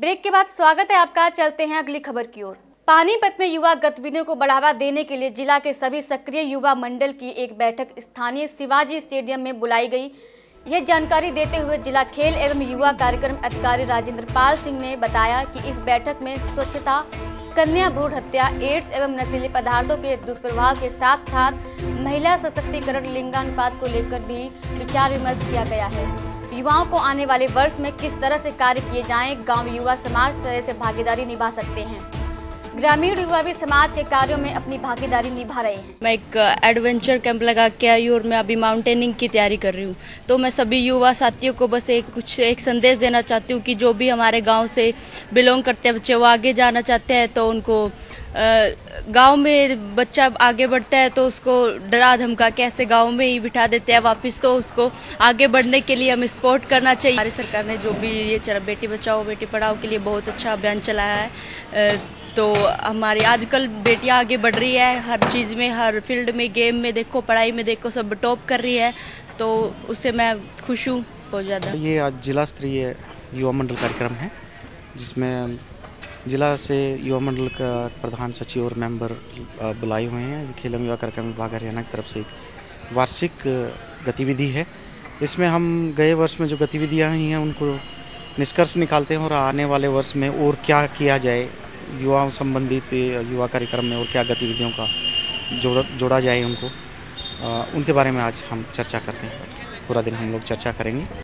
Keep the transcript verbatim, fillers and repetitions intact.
Break के बाद स्वागत है आपका। चलते हैं अगली खबर की ओर। पानीपत में युवा गतिविधियों को बढ़ावा देने के लिए जिला के सभी सक्रिय युवा मंडल की एक बैठक स्थानीय शिवाजी स्टेडियम में बुलाई गई। यह जानकारी देते हुए जिला खेल एवं युवा कार्यक्रम अधिकारी राजेंद्रपाल सिंह ने बताया कि इस बैठक में स्वच्छता, कन्या भ्रूण हत्या, एड्स एवं नशीले पदार्थों के दुष्प्रभाव के साथ साथ महिला सशक्तिकरण, लिंगानुपात को लेकर भी विचार विमर्श किया गया है। युवाओं को आने वाले वर्ष में किस तरह से कार्य किए जाएं, गांव युवा समाज तरह से भागीदारी निभा सकते हैं। ग्रामीण युवा भी समाज के कार्यों में अपनी भागीदारी निभा रहे हैं। मैं एक एडवेंचर कैंप लगा के आई और मैं अभी माउंटेनिंग की तैयारी कर रही हूँ। तो मैं सभी युवा साथियों को बस एक कुछ एक संदेश देना चाहती हूँ कि जो भी हमारे गांव से बिलोंग करते हैं बच्चे, वो आगे जाना चाहते हैं तो उनको गांव में बच्चा आगे बढ़ता है तो उसको डरा धमका के ऐसे गाँव में ही बिठा देते हैं वापस, तो उसको आगे बढ़ने के लिए हमें सपोर्ट करना चाहिए। हमारी सरकार ने जो भी ये चला बेटी बचाओ बेटी पढ़ाओ के लिए बहुत अच्छा अभियान चलाया है, तो हमारे आजकल बेटियां आगे बढ़ रही है हर चीज़ में, हर फील्ड में, गेम में देखो, पढ़ाई में देखो, सब टॉप कर रही है, तो उससे मैं खुश हूँ बहुत ज़्यादा। ये आज जिला स्तरीय युवा मंडल कार्यक्रम है जिसमें जिला से युवा मंडल का प्रधान सचिव और मेंबर बुलाए हुए हैं। खेल एवं युवा कार्यक्रम विभाग हरियाणा की तरफ से एक वार्षिक गतिविधि है। इसमें हम गए वर्ष में जो गतिविधियाँ हुई हैं उनको निष्कर्ष निकालते हैं और आने वाले वर्ष में और क्या किया जाए, युवाओं संबंधित युवा कार्यक्रम में और क्या गतिविधियों का जोड़ा जोड़ा जाए उनको, आ, उनके बारे में आज हम चर्चा करते हैं। पूरा दिन हम लोग चर्चा करेंगे।